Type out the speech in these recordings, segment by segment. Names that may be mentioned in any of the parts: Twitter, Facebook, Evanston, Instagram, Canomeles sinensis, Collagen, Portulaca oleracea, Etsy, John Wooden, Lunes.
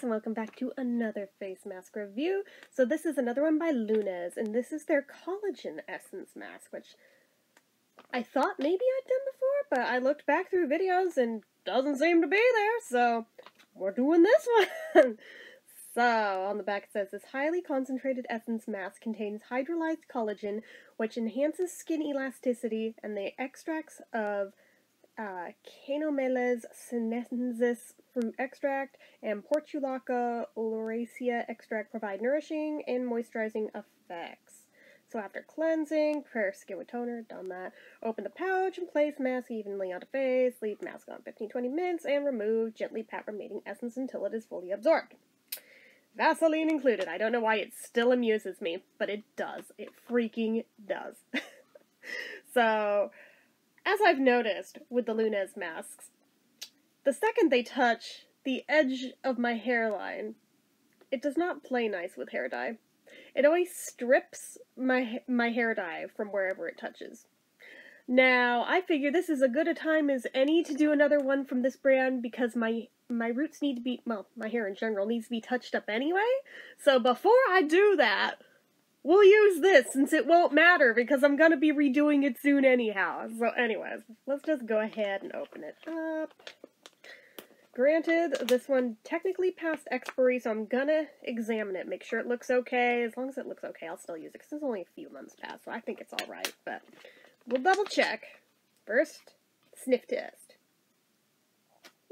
guys, and welcome back to another face mask review. So this is another one by Lunes, and this is their collagen essence mask, which I thought maybe I'd done before, but I looked back through videos and doesn't seem to be there, so we're doing this one. So, on the back it says, this highly concentrated essence mask contains hydrolyzed collagen, which enhances skin elasticity, and the extracts of Canomeles sinensis fruit extract and Portulaca oleracea extract provide nourishing and moisturizing effects. So after cleansing, prepare skin with toner, done that, open the pouch and place mask evenly onto face, leave mask on 15-20 minutes, and remove, gently pat remaining essence until it is fully absorbed. Vaseline included. I don't know why it still amuses me, but it does. It freaking does. So, as I've noticed with the Lunes masks, the second they touch the edge of my hairline, it does not play nice with hair dye. It always strips my hair dye from wherever it touches. Now, I figure this is as good a time as any to do another one from this brand because my roots need to be, well, my hair in general needs to be touched up anyway. So before I do that, we'll use this since it won't matter because I'm going to be redoing it soon anyhow. So anyways, let's just go ahead and open it up. Granted, this one technically passed expiry, so I'm going to examine it, make sure it looks okay. As long as it looks okay, I'll still use it because it's only a few months past, so I think it's alright, but we'll double check. First, sniff test.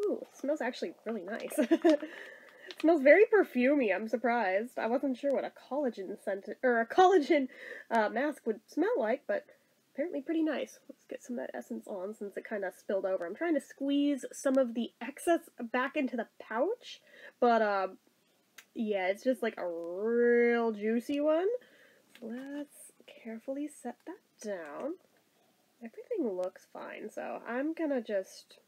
Ooh, it smells actually really nice. It smells very perfumey, I'm surprised. I wasn't sure what a collagen scent, or a collagen mask would smell like, but apparently pretty nice. Let's get some of that essence on since it kind of spilled over. I'm trying to squeeze some of the excess back into the pouch, but yeah, it's just like a real juicy one. Let's carefully set that down. Everything looks fine, so I'm gonna just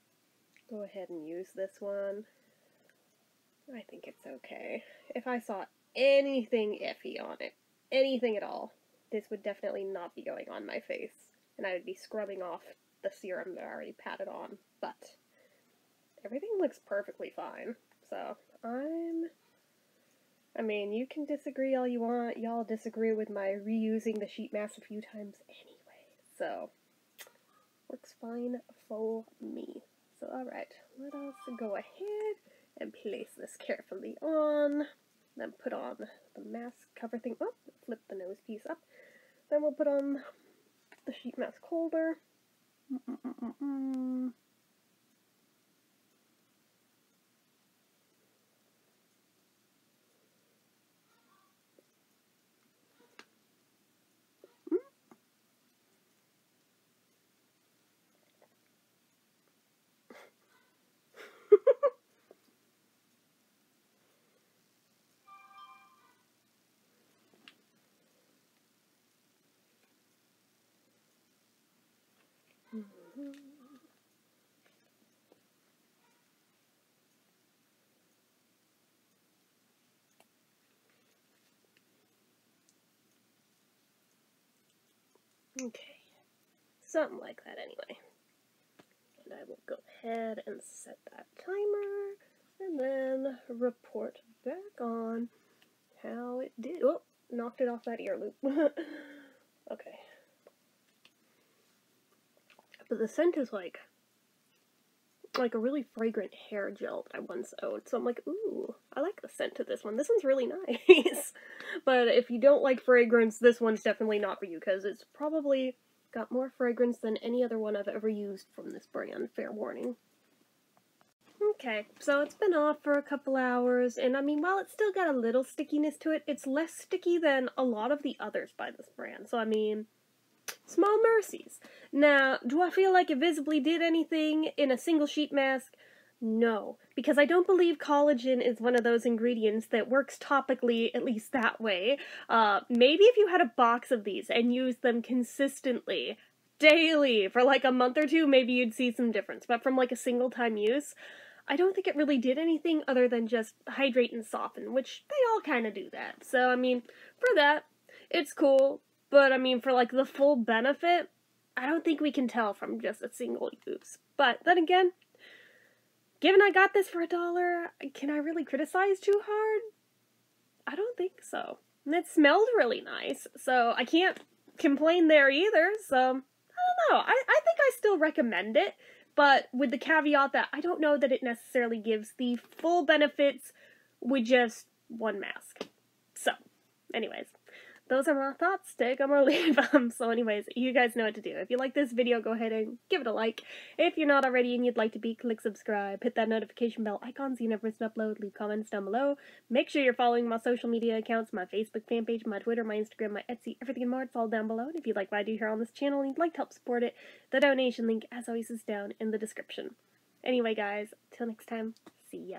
go ahead and use this one. I think it's okay. If I saw anything iffy on it, anything at all, this would definitely not be going on my face, and I would be scrubbing off the serum that I already patted on, but everything looks perfectly fine, so I mean, you can disagree all you want, y'all disagree with my reusing the sheet mask a few times anyway, so works fine for me. So, alright, let us go ahead and place this carefully on, then put on the mask cover thing up, flip the nose piece up, then we'll put on the sheet mask holder. Okay, something like that anyway. And I will go ahead and set that timer and then report back on how it did. Oh, knocked it off that ear loop. Okay. But the scent is like a really fragrant hair gel that I once owned. So I'm like, ooh, I like the scent of this one. This one's really nice. But if you don't like fragrance, this one's definitely not for you because it's probably got more fragrance than any other one I've ever used from this brand. Fair warning. Okay, so it's been off for a couple hours, and I mean, while it's still got a little stickiness to it, it's less sticky than a lot of the others by this brand. So I mean, small mercies. Now, do I feel like it visibly did anything in a single sheet mask? No, because I don't believe collagen is one of those ingredients that works topically, at least that way. Maybe if you had a box of these and used them consistently, daily, for like a month or two, maybe you'd see some difference. But from like a single time use, I don't think it really did anything other than just hydrate and soften, which they all kind of do that. So, I mean, for that, it's cool. But, I mean, for, like, the full benefit, I don't think we can tell from just a single use. But, then again, Given I got this for $1, can I really criticize too hard? I don't think so. And it smelled really nice, so I can't complain there either, so I don't know. I think I still recommend it, but with the caveat that I don't know that it necessarily gives the full benefits with just one mask. So, anyways. Those are my thoughts, take them or leave them. So anyways, you guys know what to do. If you like this video, go ahead and give it a like. If you're not already and you'd like to be, click subscribe. Hit that notification bell icon so you never miss an upload. Leave comments down below. Make sure you're following my social media accounts, my Facebook fan page, my Twitter, my Instagram, my Etsy, everything and more. It's all down below. And if you like what I do here on this channel and you'd like to help support it, the donation link, as always, is down in the description. Anyway, guys, till next time, see ya.